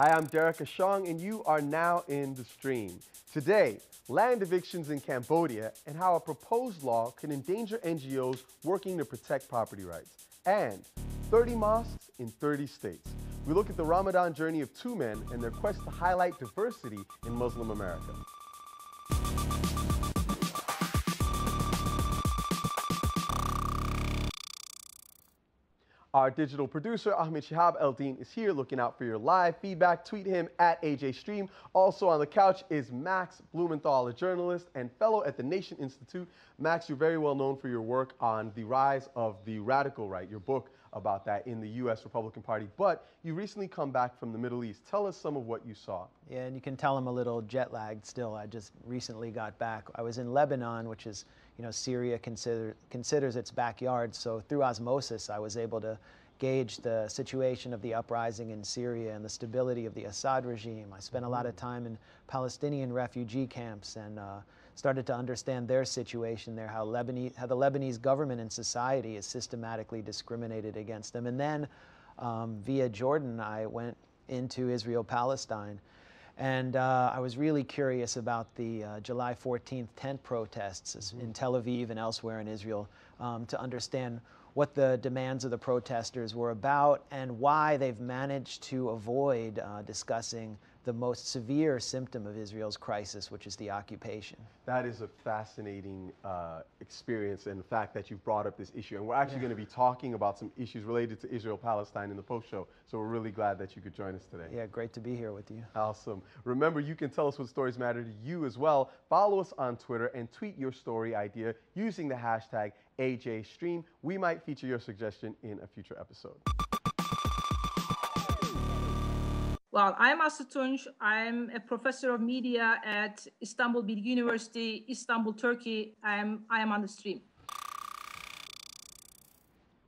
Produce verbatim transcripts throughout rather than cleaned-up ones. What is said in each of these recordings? Hi, I'm Derek Ashong, and you are now in the stream. Today, land evictions in Cambodia and how a proposed law can endanger N G Os working to protect property rights. And thirty mosques in thirty states. We look at the Ramadan journey of two men and their quest to highlight diversity in Muslim America. Our digital producer, Ahmed Shihab Eldin, is here looking out for your live feedback. Tweet him at A J Stream. Also on the couch is Max Blumenthal, a journalist and fellow at the Nation Institute. Max, you're very well known for your work on the rise of the radical right, your book about that in the U S Republican Party. But you recently come back from the Middle East. Tell us some of what you saw. Yeah, and you can tell I'm a little jet lagged still. I just recently got back. I was in Lebanon, which is, you know, Syria consider, considers its backyard, so through osmosis I was able to gauge the situation of the uprising in Syria and the stability of the Assad regime. I spent a lot of time in Palestinian refugee camps and uh, started to understand their situation there, how, Lebanese, how the Lebanese government and society is systematically discriminated against them. And then um, via Jordan, I went into Israel-Palestine. And uh, I was really curious about the uh, July fourteenth tent protests mm-hmm. in Tel Aviv and elsewhere in Israel um, to understand what the demands of the protesters were about and why they've managed to avoid uh, discussing the most severe symptom of Israel's crisis, which is the occupation. That is a fascinating uh, experience, and the fact that you've brought up this issue. And we're actually yeah. going to be talking about some issues related to Israel-Palestine in the post-show, so we're really glad that you could join us today. Yeah, great to be here with you. Awesome. Remember, you can tell us what stories matter to you as well. Follow us on Twitter and tweet your story idea using the hashtag A J Stream. We might feature your suggestion in a future episode. Well, I'm Asutunç. I'm a professor of media at Istanbul Bilgi University, Istanbul, Turkey. I'm, I am on the stream.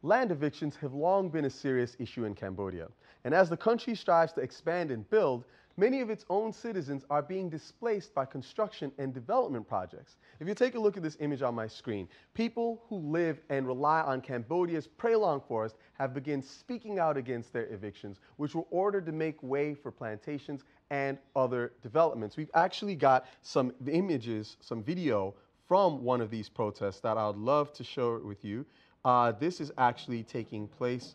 Land evictions have long been a serious issue in Cambodia. And as the country strives to expand and build, many of its own citizens are being displaced by construction and development projects. If you take a look at this image on my screen, people who live and rely on Cambodia's Prey Lang forest have begun speaking out against their evictions, which were ordered to make way for plantations and other developments. We've actually got some images, some video from one of these protests that I would love to share with you. Uh, this is actually taking place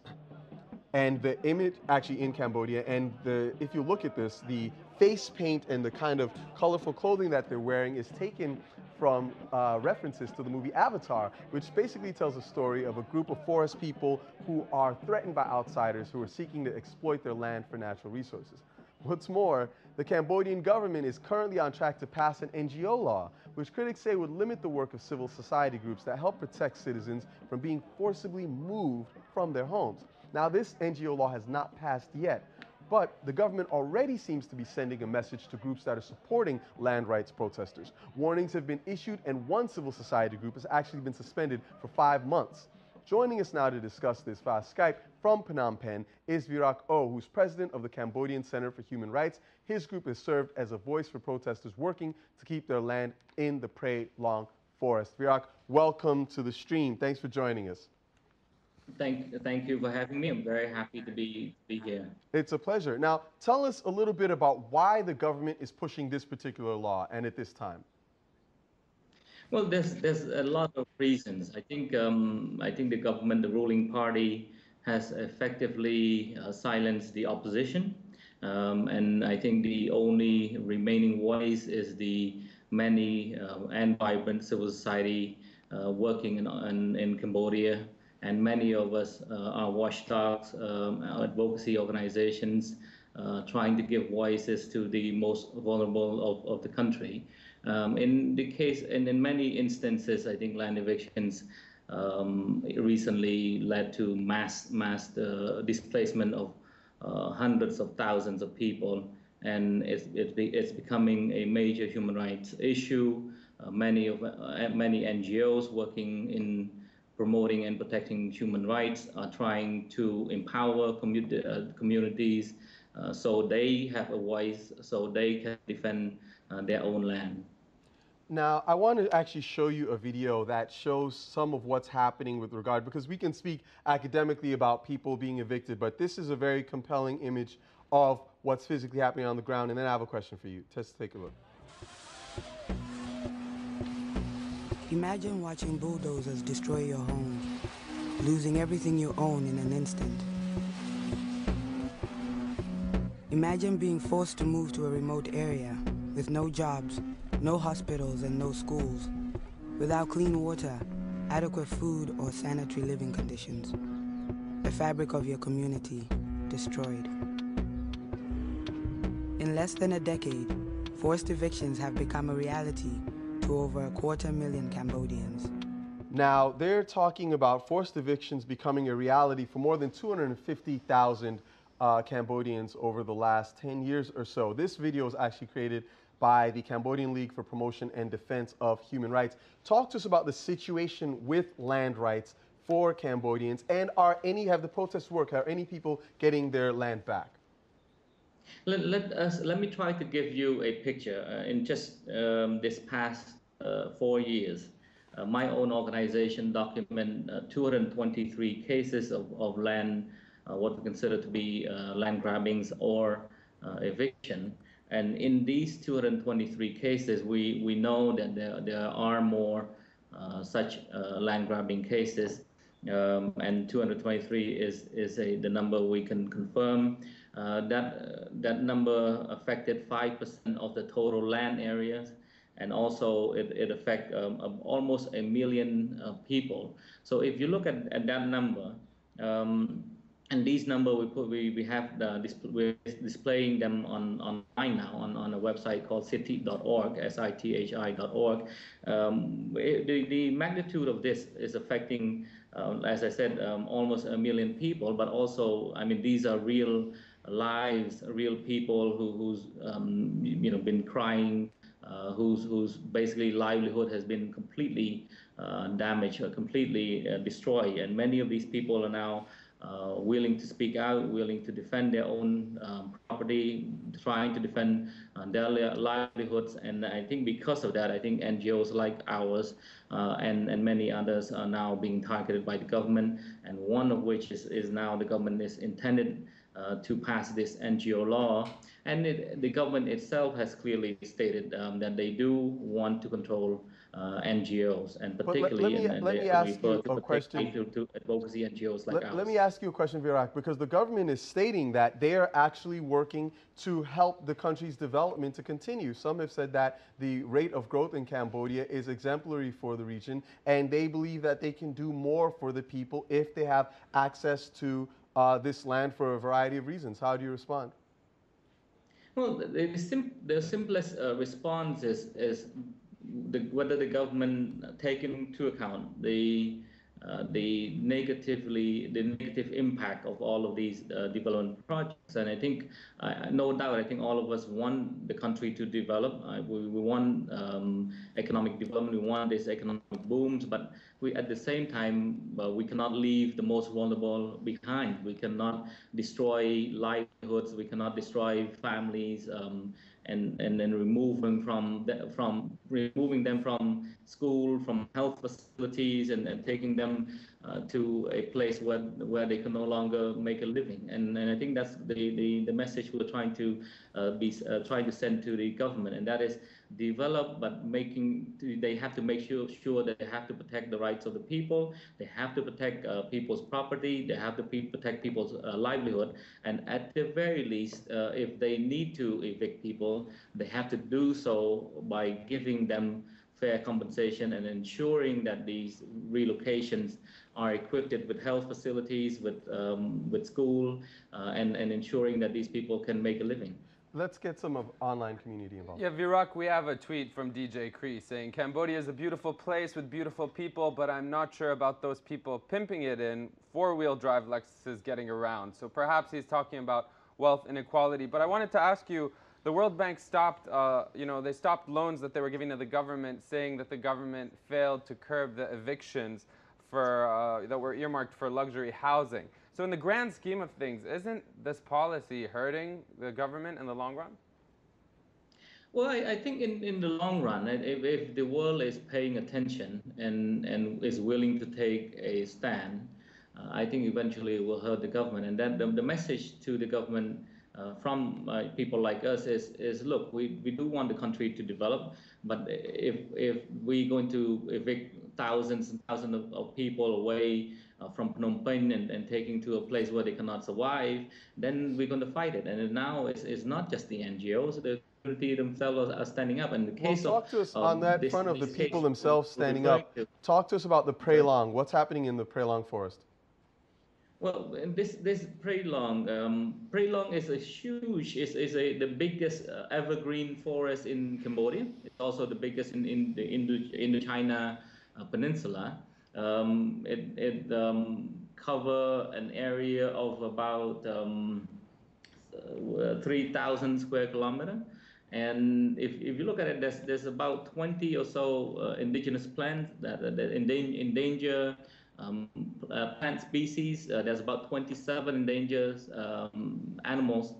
and the image actually in Cambodia, and the, if you look at this, the face paint and the kind of colorful clothing that they're wearing is taken from uh, references to the movie Avatar, which basically tells a story of a group of forest people who are threatened by outsiders who are seeking to exploit their land for natural resources. What's more, the Cambodian government is currently on track to pass an N G O law, which critics say would limit the work of civil society groups that help protect citizens from being forcibly moved from their homes. Now, this N G O law has not passed yet, but the government already seems to be sending a message to groups that are supporting land rights protesters. Warnings have been issued, and one civil society group has actually been suspended for five months. Joining us now to discuss this via Skype from Phnom Penh is Virak Ou, who's president of the Cambodian Center for Human Rights. His group has served as a voice for protesters working to keep their land in the Prey Lang forest. Virak, welcome to the stream. Thanks for joining us. Thank, thank you for having me. I'm very happy to be, be here. It's a pleasure. Now, tell us a little bit about why the government is pushing this particular law and at this time. Well, there's there's a lot of reasons. I think um, I think the government, the ruling party, has effectively uh, silenced the opposition, um, and I think the only remaining voice is the many uh, and vibrant civil society uh, working in, in in Cambodia, and many of us uh, are watchdogs, um, advocacy organizations, uh, trying to give voices to the most vulnerable of, of the country. Um, in the case, and in many instances, I think land evictions um, recently led to mass mass uh, displacement of uh, hundreds of thousands of people, and it's it be, it's becoming a major human rights issue. Uh, many of uh, many N G Os working in promoting and protecting human rights are trying to empower community, uh, communities, uh, so they have a voice, so they can defend uh, their own land. Now, I want to actually show you a video that shows some of what's happening with regard, because we can speak academically about people being evicted, but this is a very compelling image of what's physically happening on the ground. And then I have a question for you. Just take a look. Imagine watching bulldozers destroy your home, losing everything you own in an instant. Imagine being forced to move to a remote area with no jobs, no hospitals, and no schools, without clean water, adequate food, or sanitary living conditions. The fabric of your community destroyed. In less than a decade, forced evictions have become a reality to over a quarter million Cambodians. Now, they're talking about forced evictions becoming a reality for more than two hundred fifty thousand uh, Cambodians over the last ten years or so. This video is actually created by the Cambodian League for Promotion and Defense of Human Rights. Talk to us about the situation with land rights for Cambodians, and are any, have the protests worked? Are any people getting their land back? Let, let us, let me try to give you a picture. Uh, in just um, this past uh, four years, uh, my own organization documented uh, two hundred twenty-three cases of, of land, uh, what we consider to be uh, land grabbings or uh, eviction. And in these two hundred twenty-three cases, we, we know that there, there are more uh, such uh, land grabbing cases. Um, and two hundred twenty-three is, is a, the number we can confirm. Uh, that, uh, that number affected five percent of the total land areas, and also it, it affected um, um, almost a million uh, people. So if you look at, at that number, um, and these number we put, we, we have the display, we're displaying them on online now on, on a website called sithi dot org, S I T H I dot org. Um, the, the magnitude of this is affecting, uh, as I said, um, almost a million people, but also, I mean, these are real lives, real people who, who's um, you know, been crying, uh, whose whose basically livelihood has been completely uh, damaged or completely uh, destroyed, and many of these people are now uh, willing to speak out, willing to defend their own um, property, trying to defend uh, their livelihoods. And I think because of that, I think N G Os like ours uh, and and many others are now being targeted by the government, and one of which is is now the government is intended Uh, to pass this N G O law. And it, the government itself has clearly stated um, that they do want to control uh, N G Os, and particularly in to advocacy N G Os like let, ours. Let me ask you a question, Virak, because the government is stating that they are actually working to help the country's development to continue. Some have said that the rate of growth in Cambodia is exemplary for the region, and they believe that they can do more for the people if they have access to Uh, this land for a variety of reasons. How do you respond? Well, the, sim the simplest uh, response is, is the, whether the government taking into account the uh, the negatively the negative impact of all of these uh, development projects. And I think, uh, no doubt, I think all of us want the country to develop. Uh, we, we want um, economic development. We want these economic booms, but we at the same time uh, we cannot leave the most vulnerable behind. We cannot destroy livelihoods. We cannot destroy families. Um, And, and then remove them from, from removing them from school, from health facilities, and, and taking them uh, to a place where, where they can no longer make a living. And, and I think that's the, the, the message we're trying to uh, be uh, trying to send to the government, and that is develop, but making they have to make sure, sure that they have to protect the rights of the people, they have to protect uh, people's property, they have to pe protect people's uh, livelihood, and at the very least, uh, if they need to evict people, they have to do so by giving them fair compensation and ensuring that these relocations are equipped with health facilities, with, um, with school, uh, and, and ensuring that these people can make a living. Let's get some of online community involved. Yeah, Virak, we have a tweet from D J Cree saying, Cambodia is a beautiful place with beautiful people, but I'm not sure about those people pimping it in four-wheel drive Lexuses getting around. So perhaps he's talking about wealth inequality. But I wanted to ask you, the World Bank stopped, uh, you know, they stopped loans that they were giving to the government, saying that the government failed to curb the evictions for, uh, that were earmarked for luxury housing. So in the grand scheme of things, isn't this policy hurting the government in the long run? Well, I, I think in, in the long run, if, if the world is paying attention and, and is willing to take a stand, uh, I think eventually it will hurt the government. And that the, the message to the government Uh, from uh, people like us is, is look, we, we do want the country to develop, but if if we're going to evict thousands and thousands of, of people away uh, from Phnom Penh and, and taking to a place where they cannot survive, then we're going to fight it. And now it's, it's not just the N G Os, the community themselves are standing up. And the case well, talk of, to us um, on that this, front of the people themselves standing up. To. Talk to us about the Prey Lang. What's happening in the Prey Lang forest? Well, this this Prey Lang, um, Prey Lang is a huge, is is a the biggest uh, evergreen forest in Cambodia. It's also the biggest in in the Indo Indochina uh, Peninsula. Um, it it um, cover an area of about um, three thousand square kilometer, and if if you look at it, there's there's about twenty or so uh, indigenous plants that that endanger. Um, uh, plant species, uh, there's about twenty-seven endangered um, animals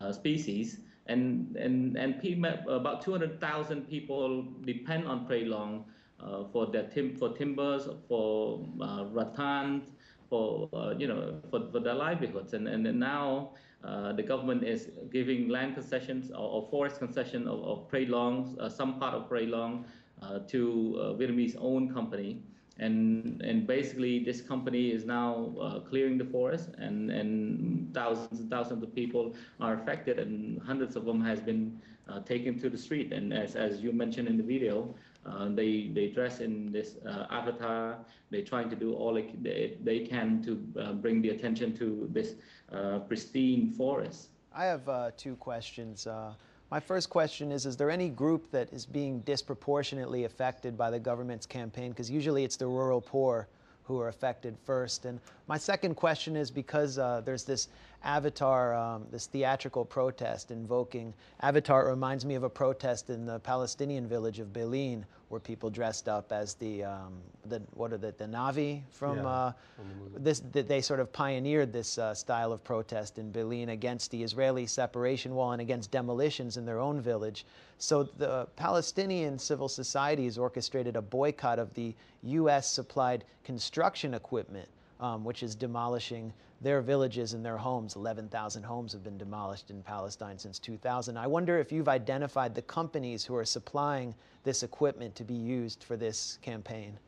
uh, species, and and and about two hundred thousand people depend on Prey Lang uh, for their tim for timbers, for uh, rattan, for uh, you know for, for their livelihoods, and and, and now uh, the government is giving land concessions or, or forest concession of, of Prey Lang, uh, some part of Prey Lang, uh, to uh, Vietnamese owned company. And and basically, this company is now uh, clearing the forest, and and thousands and thousands of people are affected, and hundreds of them has been uh, taken to the street. And as as you mentioned in the video, uh, they they dress in this uh, avatar. They're trying to do all they they can to uh, bring the attention to this uh, pristine forest. I have uh, two questions. Uh... My first question is, is there any group that is being disproportionately affected by the government's campaign? Because usually it's the rural poor who are affected first. And my second question is, because uh, there's this avatar, um, this theatrical protest invoking, avatar reminds me of a protest in the Palestinian village of Belin, where people dressed up as the, um, the what are the, the Na'vi from, yeah, uh, from this, they sort of pioneered this uh, style of protest in Belin against the Israeli separation wall and against demolitions in their own village. So the Palestinian civil society has orchestrated a boycott of the U S supplied construction equipment, um, which is demolishing their villages and their homes. eleven thousand homes have been demolished in Palestine since two thousand. I wonder if you've identified the companies who are supplying this equipment to be used for this campaign.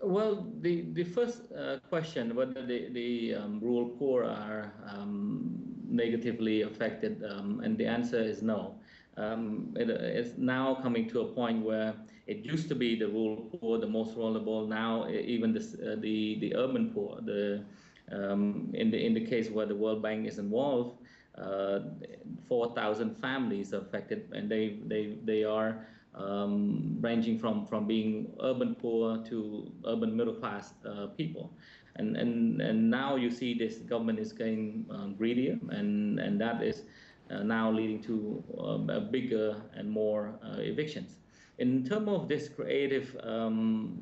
Well, the, the first uh, question, whether the, the um, rural poor are um, negatively affected, um, and the answer is no. Um, it, it's now coming to a point where it used to be the rural poor, the most vulnerable. Now even the uh, the, the urban poor. The um, in the in the case where the World Bank is involved, uh, four thousand families are affected, and they they they are um, ranging from from being urban poor to urban middle class uh, people. And and and now you see this government is getting um, greedier, and and that is. Uh, now leading to um, a bigger and more uh, evictions. In terms of this creative um,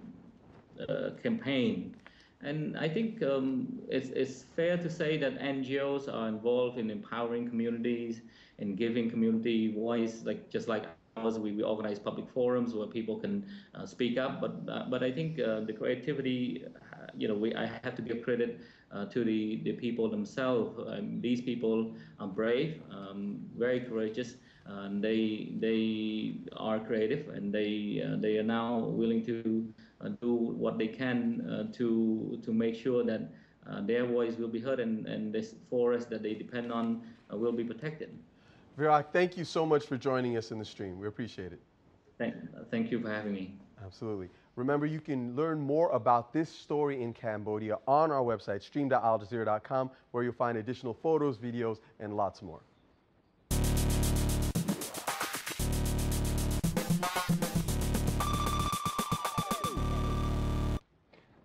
uh, campaign, and I think um, it's, it's fair to say that N G Os are involved in empowering communities and giving community voice, like just like ours, we, we organize public forums where people can uh, speak up. But uh, but I think uh, the creativity, uh, you know, we I have to give credit. Uh, to the, the people themselves. Um, these people are brave, um, very courageous, and they they are creative, and they uh, they are now willing to uh, do what they can uh, to to make sure that uh, their voice will be heard, and, and this forest that they depend on uh, will be protected. Virak, thank you so much for joining us in the stream. We appreciate it. Thank, thank you for having me. Absolutely. Remember, you can learn more about this story in Cambodia on our website, stream dot al jazeera dot com, where you'll find additional photos, videos, and lots more.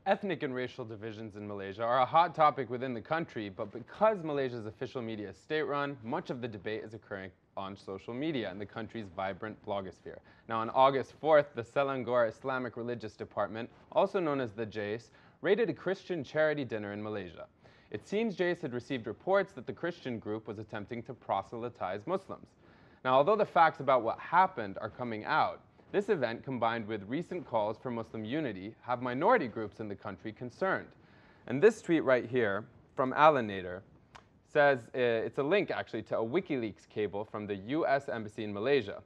Ethnic and racial divisions in Malaysia are a hot topic within the country, but because Malaysia's official media is state-run, much of the debate is occurring on social media and the country's vibrant blogosphere. Now, on August fourth, the Selangor Islamic Religious Department, also known as the Jais, raided a Christian charity dinner in Malaysia. It seems Jais had received reports that the Christian group was attempting to proselytize Muslims. Now, although the facts about what happened are coming out, this event, combined with recent calls for Muslim unity, have minority groups in the country concerned. And this tweet right here from Alan Nader says uh, it's a link actually to a WikiLeaks cable from the U S Embassy in Malaysia.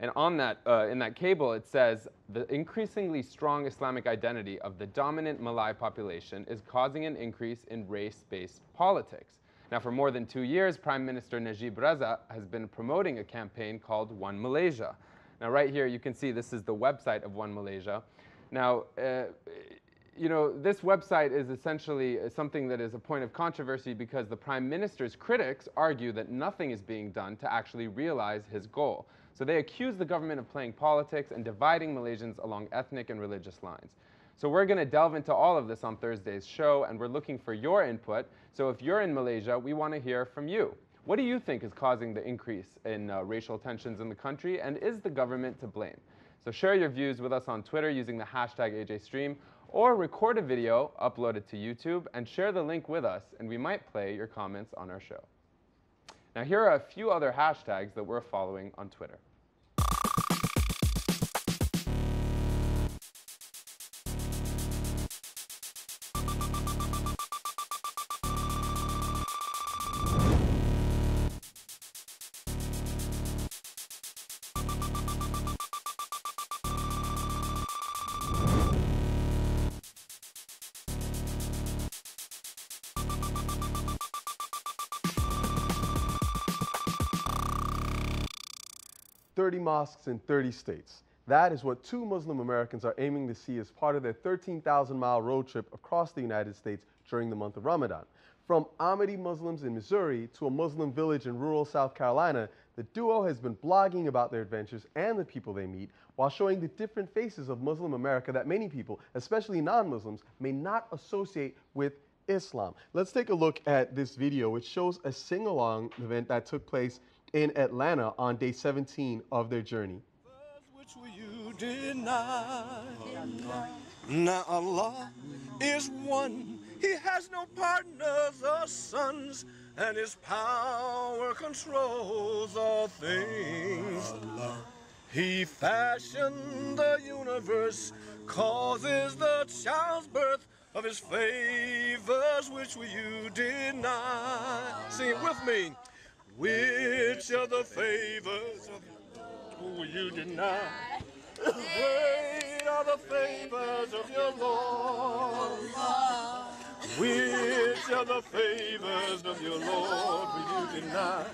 And on that, uh, in that cable, it says, the increasingly strong Islamic identity of the dominant Malay population is causing an increase in race-based politics. Now, for more than two years, Prime Minister Najib Razak has been promoting a campaign called One Malaysia. Now, right here, you can see this is the website of One Malaysia. Now, uh, you know, this website is essentially something that is a point of controversy because the Prime Minister's critics argue that nothing is being done to actually realize his goal. So they accuse the government of playing politics and dividing Malaysians along ethnic and religious lines. So we're going to delve into all of this on Thursday's show, and we're looking for your input. So if you're in Malaysia, we want to hear from you. What do you think is causing the increase in uh, racial tensions in the country, and is the government to blame? So share your views with us on Twitter using the hashtag A J Stream, or record a video, upload it to YouTube, and share the link with us, and we might play your comments on our show. Now, here are a few other hashtags that we're following on Twitter. thirty mosques in thirty states. That is what two Muslim Americans are aiming to see as part of their thirteen thousand mile road trip across the United States during the month of Ramadan. From Ahmadi Muslims in Missouri to a Muslim village in rural South Carolina, the duo has been blogging about their adventures and the people they meet while showing the different faces of Muslim America that many people, especially non-Muslims, may not associate with Islam. Let's take a look at this video, which shows a sing-along event that took place in Atlanta on day seventeen of their journey. Which will you deny? Now Allah is one. He has no partners or sons, and his power controls all things. Allah. He fashioned the universe, causes the child's birth of his favors, which will you deny? Sing it with me. Which are the favors of who you deny? Great are the favors of your Lord. Which are the favors of your Lord will you deny?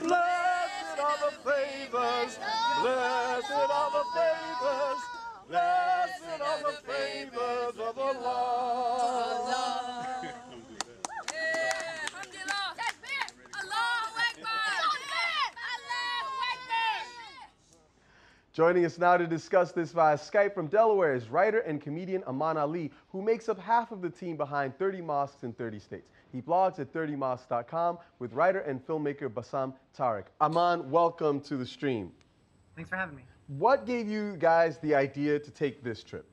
Blessed are the favors, blessed are the favors, blessed are the favors of Allah. Joining us now to discuss this via Skype from Delaware is writer and comedian Aman Ali, who makes up half of the team behind thirty mosques in thirty states. He blogs at thirty mosques dot com with writer and filmmaker Basam Tariq. Aman, welcome to the stream. Thanks for having me. What gave you guys the idea to take this trip?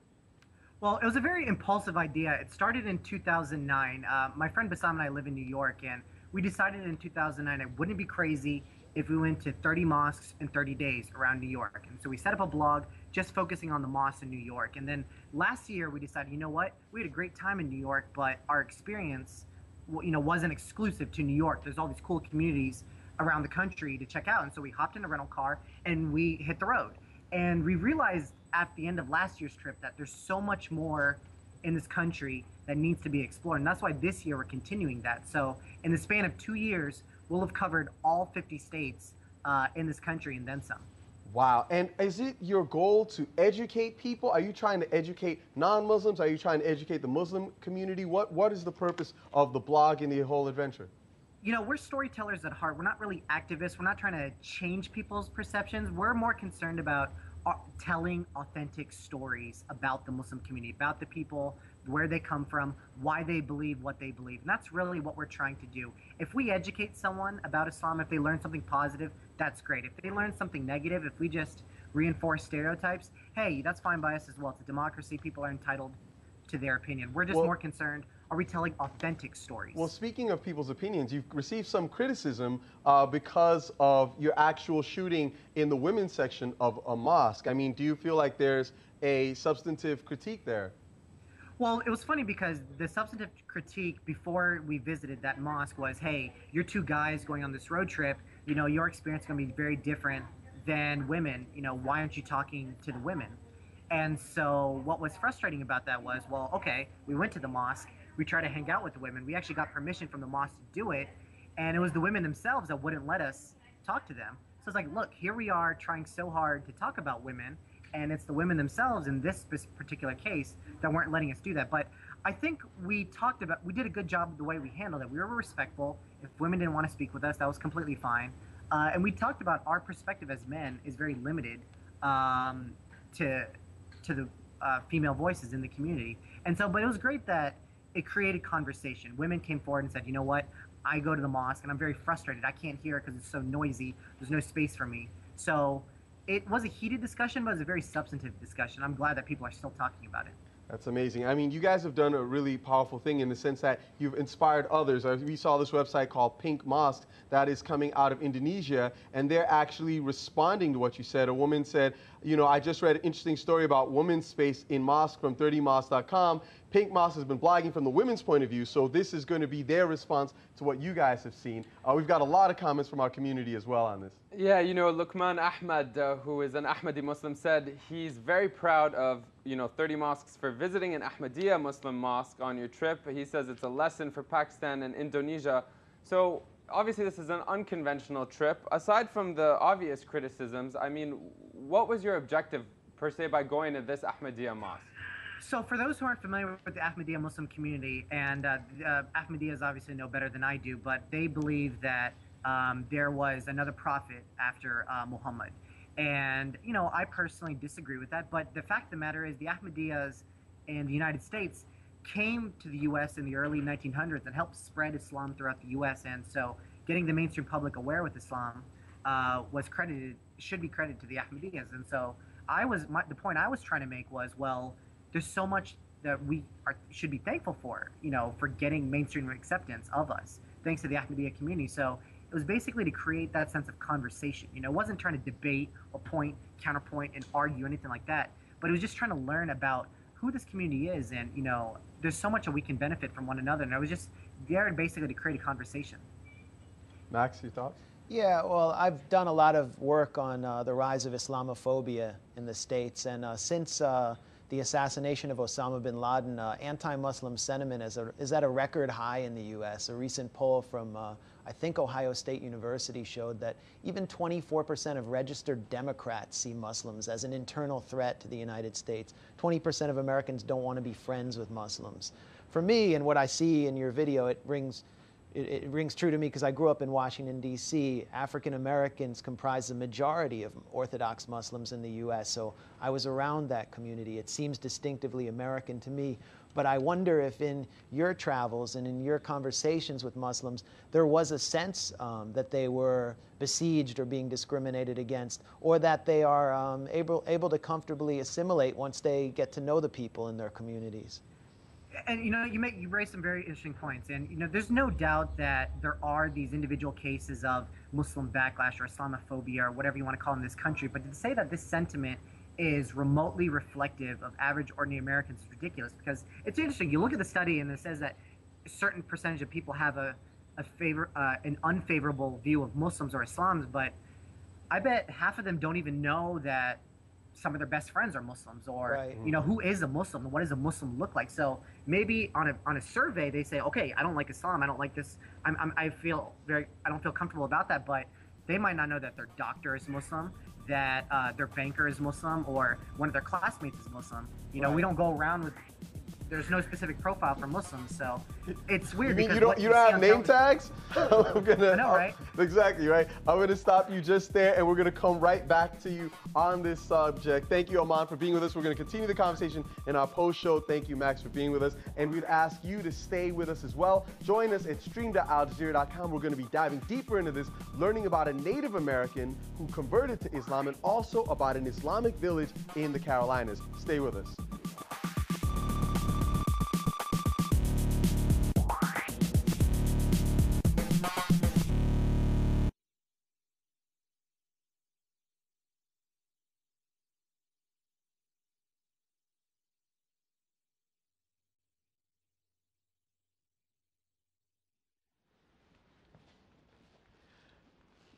Well, it was a very impulsive idea. It started in two thousand nine. Uh, my friend Basam and I live in New York, and we decided in two thousand nine it wouldn't be crazy if we went to thirty mosques in thirty days around New York. And so we set up a blog just focusing on the mosques in New York. And then last year we decided, you know what, we had a great time in New York, but our experience, you know, wasn't exclusive to New York. There's all these cool communities around the country to check out. And so we hopped in a rental car and we hit the road. And we realized at the end of last year's trip that there's so much more in this country that needs to be explored. And that's why this year we're continuing that. So in the span of two years, we'll have covered all fifty states uh, in this country and then some. Wow. And is it your goal to educate people? Are you trying to educate non-Muslims? Are you trying to educate the Muslim community? What What is the purpose of the blog and the whole adventure? You know, we're storytellers at heart. We're not really activists. We're not trying to change people's perceptions. We're more concerned about telling authentic stories about the Muslim community, about the people, where they come from, why they believe what they believe. And that's really what we're trying to do. If we educate someone about Islam, if they learn something positive, that's great. If they learn something negative, if we just reinforce stereotypes, hey, that's fine by us as well. It's a democracy. People are entitled to their opinion. We're just well, more concerned, are we telling authentic stories? Well, speaking of people's opinions, you've received some criticism uh, because of your actual shooting in the women's section of a mosque. I mean, do you feel like there's a substantive critique there? Well, it was funny because the substantive critique before we visited that mosque was, hey, you're two guys going on this road trip, you know, your experience is going to be very different than women, you know, why aren't you talking to the women? And so what was frustrating about that was, well, okay, we went to the mosque, we tried to hang out with the women, we actually got permission from the mosque to do it, and it was the women themselves that wouldn't let us talk to them. So it's like, look, here we are trying so hard to talk about women, and it's the women themselves in this particular case that weren't letting us do that. But I think we talked about, we did a good job of the way we handled it. We were respectful. If women didn't want to speak with us, that was completely fine. Uh, and we talked about our perspective as men is very limited um, to to the uh, female voices in the community. And so, but it was great that it created conversation. Women came forward and said, you know what, I go to the mosque and I'm very frustrated. I can't hear because it's so noisy. There's no space for me. So it was a heated discussion, but it was a very substantive discussion. I'm glad that people are still talking about it. That's amazing. I mean, you guys have done a really powerful thing in the sense that you've inspired others. We saw this website called Pink Mosque that is coming out of Indonesia, and they're actually responding to what you said. A woman said, you know, I just read an interesting story about women's space in mosque from thirty mosques dot com. Pink Mosque has been blogging from the women's point of view, so this is going to be their response to what you guys have seen. Uh, we've got a lot of comments from our community as well on this. Yeah, you know, Luqman Ahmed, uh, who is an Ahmadi Muslim, said he's very proud of, you know, thirty mosques for visiting an Ahmadiyya Muslim mosque on your trip. He says it's a lesson for Pakistan and Indonesia. So obviously this is an unconventional trip. Aside from the obvious criticisms, I mean, what was your objective per se by going to this Ahmadiyya mosque? So for those who aren't familiar with the Ahmadiyya Muslim community, and uh, uh, Ahmadiyyas obviously know better than I do, but they believe that um, there was another prophet after uh, Muhammad. And, you know, I personally disagree with that, but the fact of the matter is the Ahmadiyyas in the United States came to the U S in the early nineteen hundreds and helped spread Islam throughout the U S, and so getting the mainstream public aware with Islam uh, was credited, should be credited to the Ahmadiyyas. And so I was, my, the point I was trying to make was, well, there's so much that we are, should be thankful for, you know, for getting mainstream acceptance of us, thanks to the Ahmadiyya community. So it was basically to create that sense of conversation. You know, it wasn't trying to debate or point, counterpoint, and argue anything like that, but it was just trying to learn about who this community is, and, you know, there's so much that we can benefit from one another, and I was just there basically to create a conversation. Max, your thoughts? Yeah, well, I've done a lot of work on uh, the rise of Islamophobia in the States, and uh, since uh, the assassination of Osama bin Laden, uh, anti-Muslim sentiment is, a, is at a record high in the U S. A recent poll from, uh, I think, Ohio State University showed that even twenty-four percent of registered Democrats see Muslims as an internal threat to the United States. twenty percent of Americans don't want to be friends with Muslims. For me, and what I see in your video, it rings, it, it rings true to me because I grew up in Washington, D C African Americans comprise the majority of Orthodox Muslims in the U S, so I was around that community. It seems distinctively American to me. But I wonder if in your travels and in your conversations with Muslims, there was a sense um, that they were besieged or being discriminated against, or that they are um, able, able to comfortably assimilate once they get to know the people in their communities. And, you know, you make, you raise some very interesting points. And, you know, there's no doubt that there are these individual cases of Muslim backlash or Islamophobia or whatever you want to call it in this country. But to say that this sentiment is remotely reflective of average, ordinary Americans is ridiculous, because it's interesting. You look at the study and it says that a certain percentage of people have a, a favor, uh, an unfavorable view of Muslims or Islams, but I bet half of them don't even know that some of their best friends are Muslims, or, right. You know, who is a Muslim and what does a Muslim look like? So maybe on a, on a survey, they say, okay, I don't like Islam. I don't like this. I'm, I'm, I feel very, I don't feel comfortable about that, but they might not know that their doctor is Muslim, that uh, their banker is Muslim, or one of their classmates is Muslim. You know, right. We don't go around with, there's no specific profile for Muslims, so it's weird. You mean you don't, you don't have name tags? I'm gonna, I know, right? I'm, exactly, right? I'm gonna stop you just there, and we're gonna come right back to you on this subject. Thank you, Aman, for being with us. We're gonna continue the conversation in our post-show. Thank you, Max, for being with us, and we'd ask you to stay with us as well. Join us at stream dot al jazeera dot com. We're gonna be diving deeper into this, learning about a Native American who converted to Islam, and also about an Islamic village in the Carolinas. Stay with us.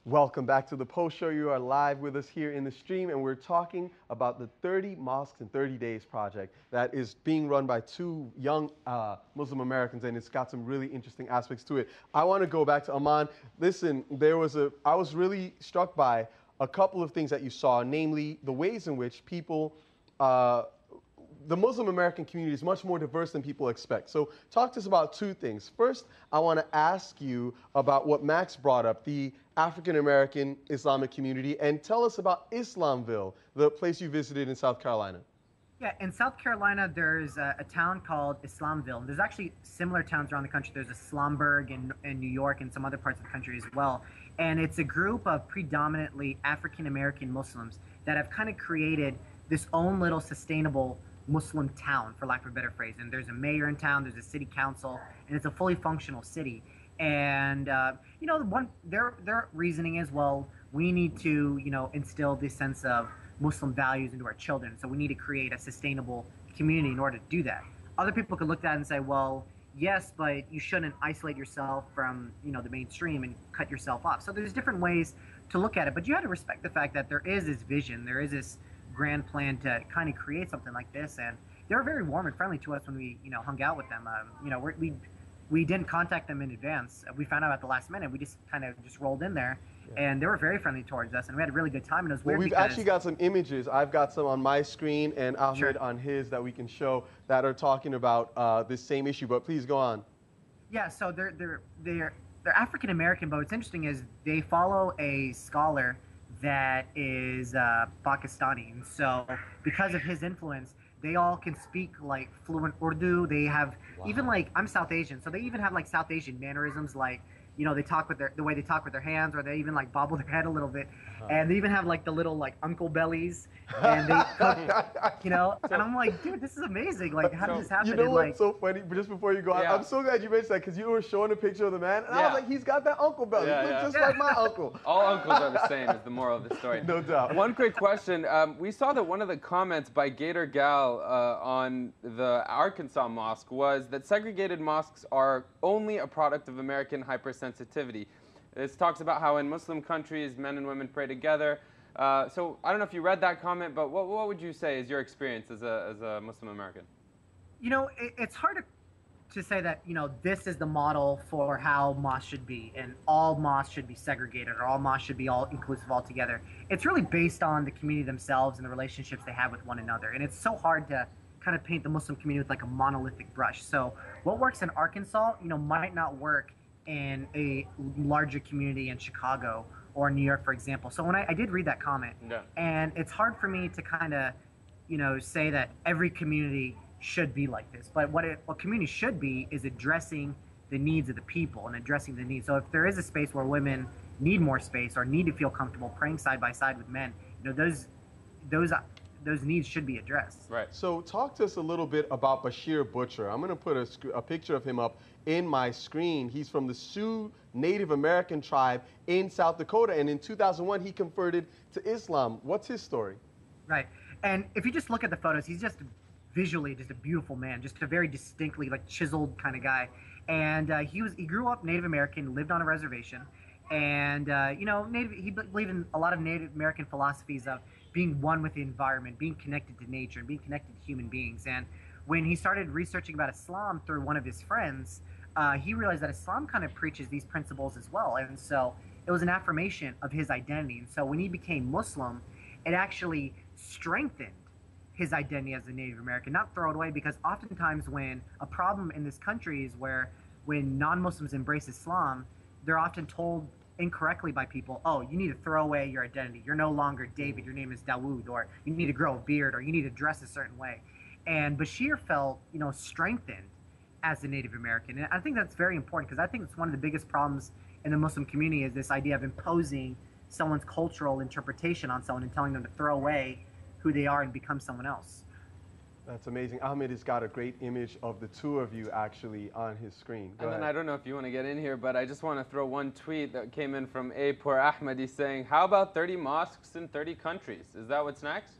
Welcome back to The Post Show. You are live with us here in the stream, and we're talking about the thirty mosques in thirty days project that is being run by two young uh, Muslim Americans, and it's got some really interesting aspects to it. I want to go back to Aman. Listen, there was a, I was really struck by a couple of things that you saw, namely the ways in which people, uh, the Muslim American community is much more diverse than people expect. So talk to us about two things. First, I want to ask you about what Max brought up, the African American Islamic community, and tell us about Islamville, the place you visited in South Carolina. Yeah, in South Carolina, there's a, a town called Islamville. There's actually similar towns around the country. There's Islamberg in, in New York and some other parts of the country as well. And it's a group of predominantly African American Muslims that have kind of created this own little sustainable Muslim town, for lack of a better phrase. And there's a mayor in town, there's a city council, and it's a fully functional city. And uh, you know, one their their reasoning is, well, we need to, you know, instill this sense of Muslim values into our children, so we need to create a sustainable community in order to do that. Other people could look at that and say, well, yes, but you shouldn't isolate yourself from, you know, the mainstream and cut yourself off. So there's different ways to look at it, but you have to respect the fact that there is this vision, there is this grand plan to kind of create something like this, and they were very warm and friendly to us when we, you know, hung out with them. Um, you know, we're, we we didn't contact them in advance. We found out at the last minute. We just kind of just rolled in there, yeah. And they were very friendly towards us, and we had a really good time. And it was weird. Well, we've actually got some images. I've got some on my screen and Ahmed sure. on his that we can show that are talking about uh, this same issue. But please go on. Yeah. So they're they're they're they're African American, but what's interesting is they follow a scholar that is uh, Pakistani, and so because of his influence, they all can speak like fluent Urdu. They have wow. even like I'm South Asian, so they even have like South Asian mannerisms, like you know they talk with their the way they talk with their hands, or they even like bobble their head a little bit, uh-huh. and they even have like the little like uncle bellies, and they cook, you know. So, and I'm like, dude, this is amazing. Like, how so, did this happen? You know and, what's like, so funny? Just before you go, yeah. I'm so glad you mentioned that because you were showing a picture of the man, and yeah. I was like, he's got that uncle belly. Yeah, he looks yeah. just yeah. like my uncle. All uncles are the same. Is the moral of the story? No doubt. One quick question. Um, we saw that one of the comments by Gator Gal uh, on the Arkansas mosque was that segregated mosques are only a product of American hypersensitivity. Sensitivity. This talks about how in Muslim countries men and women pray together. Uh, so I don't know if you read that comment, but what, what would you say is your experience as a, as a Muslim American? You know, it, it's hard to, to say that, you know, this is the model for how mosques should be, and all mosques should be segregated, or all mosques should be all inclusive altogether. It's really based on the community themselves and the relationships they have with one another. And it's so hard to kind of paint the Muslim community with like a monolithic brush. So what works in Arkansas, you know, might not work in a larger community in Chicago or New York, for example. So when I, I did read that comment, yeah. and it's hard for me to kind of, you know, say that every community should be like this. But what it, what community should be is addressing the needs of the people and addressing the needs. So if there is a space where women need more space or need to feel comfortable praying side by side with men, you know, those those. those needs should be addressed. Right. So talk to us a little bit about Bashir Butcher. I'm going to put a, a picture of him up in my screen. He's from the Sioux Native American tribe in South Dakota, and in two thousand one he converted to Islam. What's his story? Right. And if you just look at the photos, he's just visually just a beautiful man, just a very distinctly like chiseled kind of guy. And uh, he was he grew up Native American, lived on a reservation, and uh, you know, Native, he believed in a lot of Native American philosophies of being one with the environment, being connected to nature, and being connected to human beings. And when he started researching about Islam through one of his friends, uh, he realized that Islam kind of preaches these principles as well. And so it was an affirmation of his identity. And so when he became Muslim, it actually strengthened his identity as a Native American, not throw it away, because oftentimes when a problem in this country is where when non-Muslims embrace Islam, they're often told incorrectly by people, oh, you need to throw away your identity. You're no longer David, your name is Dawood, or you need to grow a beard, or you need to dress a certain way. And Bashir felt, you know, strengthened as a Native American. And I think that's very important, because I think it's one of the biggest problems in the Muslim community is this idea of imposing someone's cultural interpretation on someone and telling them to throw away who they are and become someone else. That's amazing. Ahmed has got a great image of the two of you actually on his screen. Go and then ahead. I don't know if you want to get in here, but I just want to throw one tweet that came in from A. Poor Ahmadi saying, how about thirty mosques in thirty countries? Is that what's next?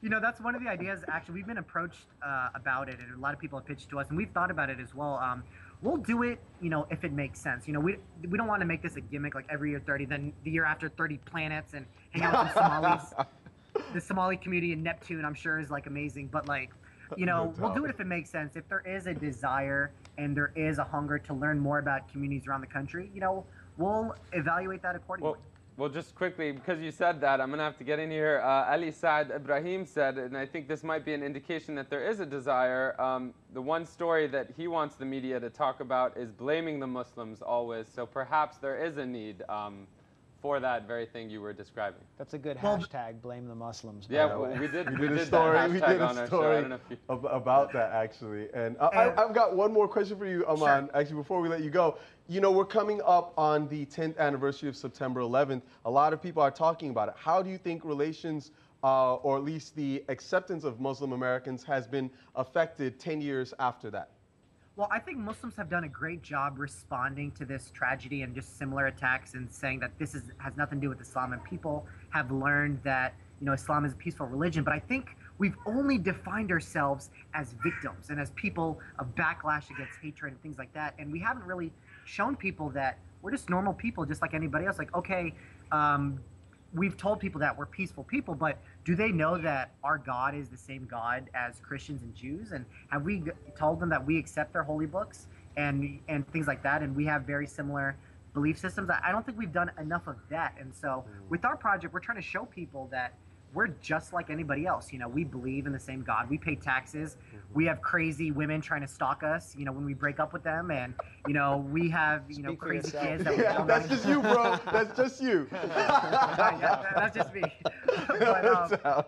You know, that's one of the ideas. Actually, we've been approached uh, about it, and a lot of people have pitched to us, and we've thought about it as well. Um, we'll do it, you know, if it makes sense. You know, we we don't want to make this a gimmick, like every year thirty, then the year after thirty planets and hang out with Somalis. The Somali community in Neptune, I'm sure, is like amazing, but like, you know, no we'll do it if it makes sense. If there is a desire and there is a hunger to learn more about communities around the country, you know, we'll evaluate that accordingly. Well, well just quickly, because you said that, I'm going to have to get in here. Uh, Ali Saad Ibrahim said, and I think this might be an indication that there is a desire, um, the one story that he wants the media to talk about is blaming the Muslims always, so perhaps there is a need um, for that very thing you were describing. That's a good well, hashtag, blame the Muslims. Yeah, by the way. we did we did a story, we did a story about that actually. And I, I, I've got one more question for you, Aman. Sure. Actually, before we let you go, you know, we're coming up on the tenth anniversary of September eleventh. A lot of people are talking about it. How do you think relations, uh, or at least the acceptance of Muslim Americans, has been affected ten years after that? Well, I think Muslims have done a great job responding to this tragedy and just similar attacks and saying that this is, has nothing to do with Islam, and people have learned that, you know, Islam is a peaceful religion. But I think we've only defined ourselves as victims and as people of backlash against hatred and things like that. And we haven't really shown people that we're just normal people, just like anybody else. Like, okay, um, we've told people that we're peaceful people, but do they know that our God is the same God as Christians and Jews? And have we told them that we accept their holy books and and things like that, and we have very similar belief systems? I don't think we've done enough of that. And so with our project, we're trying to show people that we're just like anybody else. You know, we believe in the same God. We pay taxes. We have crazy women trying to stalk us, you know, when we break up with them. And, you know, we have, you Speak know, crazy yourself. kids. That yeah, that's just you, bro. That's just you. yeah, that's just me. But, um,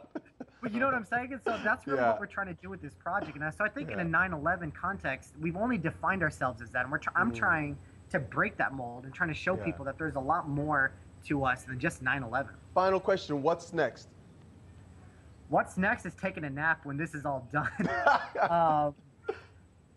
but you know what I'm saying? And so that's really yeah. what we're trying to do with this project. And so I think yeah. in a nine eleven context, we've only defined ourselves as that. And we're tr I'm mm. trying to break that mold and trying to show yeah. people that there's a lot more to us than just nine eleven. Final question. What's next? What's next is taking a nap when this is all done. uh,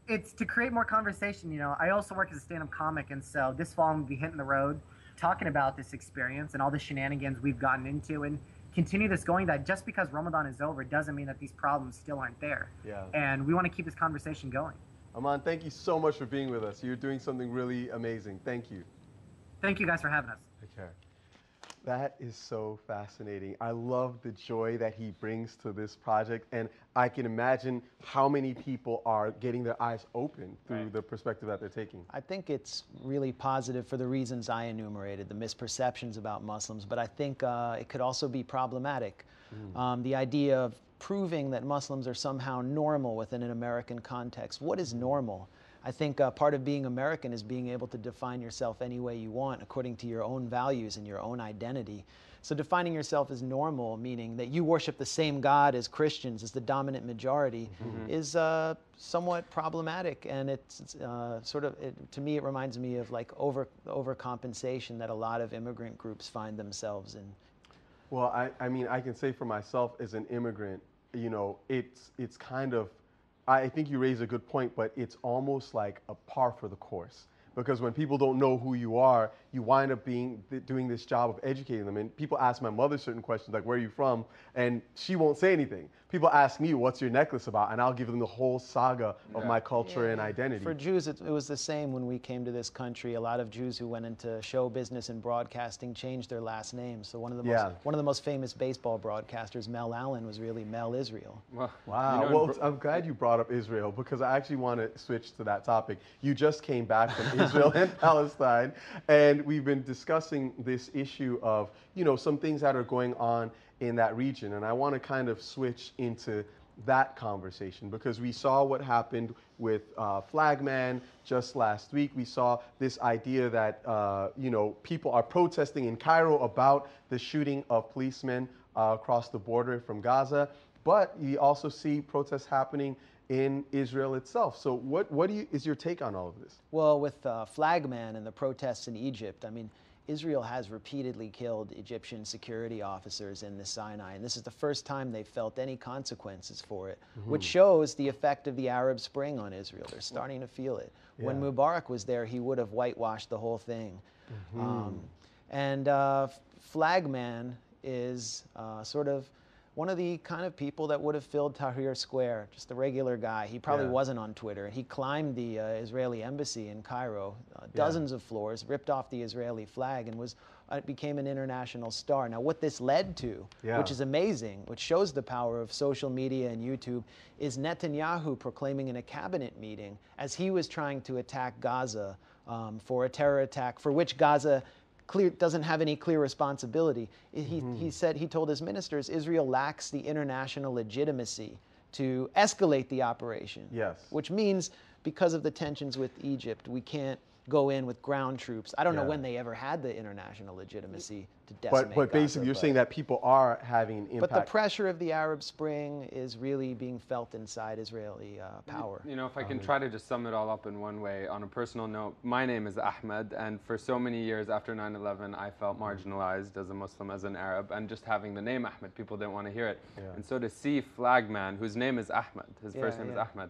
it's to create more conversation, you know. I also work as a stand-up comic, and so this fall I'm going to be hitting the road talking about this experience and all the shenanigans we've gotten into, and continue this going, that just because Ramadan is over doesn't mean that these problems still aren't there. Yeah. And we want to keep this conversation going. Aman, thank you so much for being with us. You're doing something really amazing. Thank you. Thank you guys for having us. Take care. That is so fascinating. I love the joy that he brings to this project, and I can imagine how many people are getting their eyes open through right. the perspective that they're taking. I think it's really positive for the reasons I enumerated, the misperceptions about Muslims, but I think uh, it could also be problematic. Mm. Um, the idea of proving that Muslims are somehow normal within an American context. What is normal? I think uh, part of being American is being able to define yourself any way you want according to your own values and your own identity. So defining yourself as normal, meaning that you worship the same God as Christians, as the dominant majority, mm-hmm. is uh, somewhat problematic. And it's uh, sort of, it, to me, it reminds me of like over overcompensation that a lot of immigrant groups find themselves in. Well, I, I mean, I can say for myself as an immigrant, you know, it's, it's kind of, I think you raise a good point, but it's almost like a par for the course, because when people don't know who you are, you wind up being doing this job of educating them. And people ask my mother certain questions like, where are you from? And she won't say anything. People ask me, what's your necklace about? And I'll give them the whole saga of yeah. my culture yeah. and identity. For Jews, it, it was the same when we came to this country. A lot of Jews who went into show business and broadcasting changed their last names. So one of the most, yeah. one of the most famous baseball broadcasters, Mel Allen, was really Mel Israel. Wow. wow. You know, well, I'm glad you brought up Israel, because I actually want to switch to that topic. You just came back from Israel and Palestine, and we've been discussing this issue of, you know, some things that are going on in that region. And I want to kind of switch into that conversation, because we saw what happened with uh, Flagman just last week. We saw this idea that, uh, you know, people are protesting in Cairo about the shooting of policemen uh, across the border from Gaza. But you also see protests happening in Israel itself. So what, what do you, is your take on all of this? Well, with uh, Flagman and the protests in Egypt, I mean, Israel has repeatedly killed Egyptian security officers in the Sinai, and this is the first time they've felt any consequences for it, mm-hmm. which shows the effect of the Arab Spring on Israel. They're starting to feel it. Yeah. When Mubarak was there, he would have whitewashed the whole thing. Mm-hmm. um, and uh, Flagman is uh, sort of one of the kind of people that would have filled Tahrir Square, just a regular guy. He probably yeah. wasn't on Twitter. He climbed the uh, Israeli embassy in Cairo, uh, dozens yeah. of floors, ripped off the Israeli flag, and was uh, became an international star. Now, what this led to, yeah. which is amazing, which shows the power of social media and YouTube, is Netanyahu proclaiming in a cabinet meeting, as he was trying to attack Gaza um, for a terror attack for which Gaza Clear, doesn't have any clear responsibility. He, mm-hmm. he said, he told his ministers, Israel lacks the international legitimacy to escalate the operation. Yes. Which means, because of the tensions with Egypt, we can't go in with ground troops. I don't yeah. know when they ever had the international legitimacy to decimate But, but basically Gaza, you're but, saying that people are having impact. But the pressure of the Arab Spring is really being felt inside Israeli uh, power. You know, if I can try to just sum it all up in one way, on a personal note, my name is Ahmed, and for so many years after nine eleven, I felt marginalized as a Muslim, as an Arab, and just having the name Ahmed, people didn't want to hear it. Yeah. And so to see Flagman, whose name is Ahmed, his yeah, first name yeah. is Ahmed,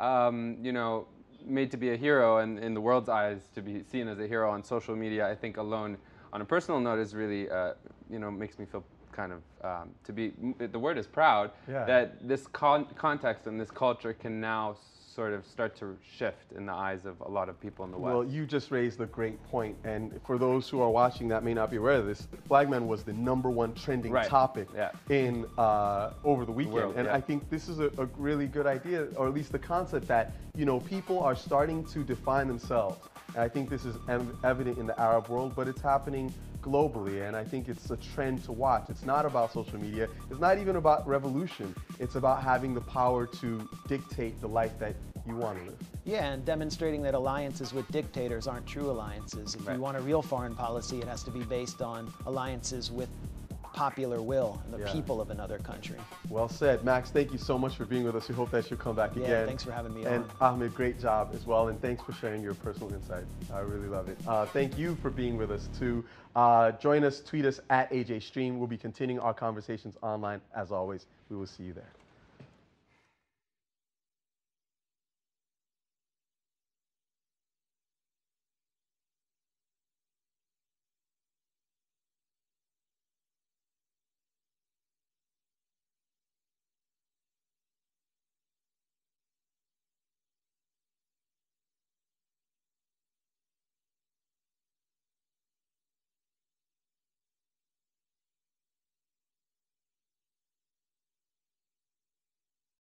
um, you know, made to be a hero, and in the world's eyes to be seen as a hero on social media, I think alone, on a personal note, is really, uh, you know, makes me feel kind of, um, to be, the word is proud, yeah. that this con context and this culture can now sort of start to shift in the eyes of a lot of people in the West. Well, you just raised a great point, and for those who are watching that may not be aware of this, Flagman was the number one trending right. topic yeah. in uh, over the weekend, the world, and yeah. I think this is a, a really good idea, or at least the concept that, you know, people are starting to define themselves, and I think this is ev evident in the Arab world, but it's happening globally, and I think it's a trend to watch. It's not about social media. It's not even about revolution. It's about having the power to dictate the life that you want to live. Yeah, and demonstrating that alliances with dictators aren't true alliances. If right. you want a real foreign policy, it has to be based on alliances with popular will and the yeah. people of another country. Well said. Max, thank you so much for being with us. We hope that you'll come back yeah, again. Thanks for having me and on. And Ahmed, great job as well, and thanks for sharing your personal insight. I really love it. Uh, thank you for being with us too. Uh, join us, tweet us at A J Stream. We'll be continuing our conversations online as always. We will see you there.